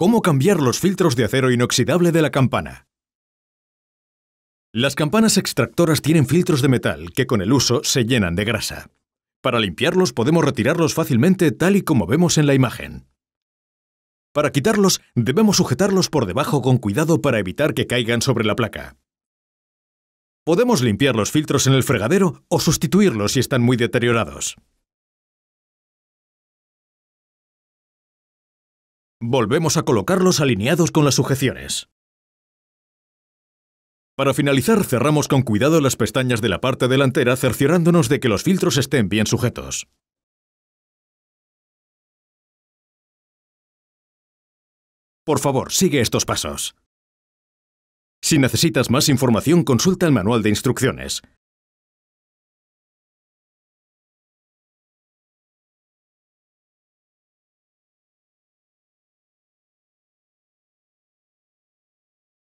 ¿Cómo cambiar los filtros de acero inoxidable de la campana? Las campanas extractoras tienen filtros de metal que con el uso se llenan de grasa. Para limpiarlos podemos retirarlos fácilmente tal y como vemos en la imagen. Para quitarlos debemos sujetarlos por debajo con cuidado para evitar que caigan sobre la placa. Podemos limpiar los filtros en el fregadero o sustituirlos si están muy deteriorados. Volvemos a colocarlos alineados con las sujeciones. Para finalizar, cerramos con cuidado las pestañas de la parte delantera, cerciorándonos de que los filtros estén bien sujetos. Por favor, sigue estos pasos. Si necesitas más información, consulta el manual de instrucciones.